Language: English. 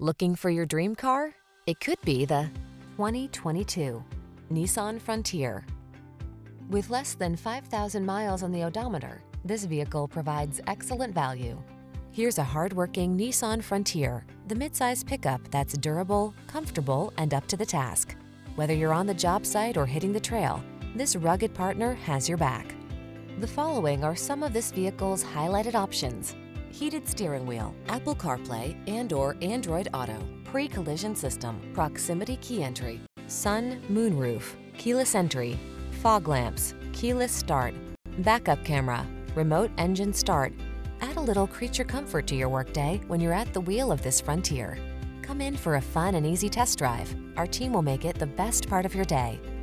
Looking for your dream car? It could be the 2022 Nissan Frontier. With less than 5,000 miles on the odometer, this vehicle provides excellent value. Here's a hard-working Nissan Frontier, the midsize pickup that's durable, comfortable, and up to the task. Whether you're on the job site or hitting the trail, this rugged partner has your back. The following are some of this vehicle's highlighted options: heated steering wheel, Apple CarPlay and/or Android Auto, pre-collision system, proximity key entry, sun, moon roof, keyless entry, fog lamps, keyless start, backup camera, remote engine start. Add a little creature comfort to your workday when you're at the wheel of this Frontier. Come in for a fun and easy test drive. Our team will make it the best part of your day.